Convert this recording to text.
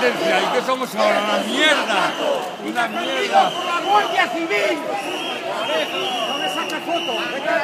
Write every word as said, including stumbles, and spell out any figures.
Y que somos ahora una mierda, una mierda. ¡Una guardia civil! ¡No me saca foto!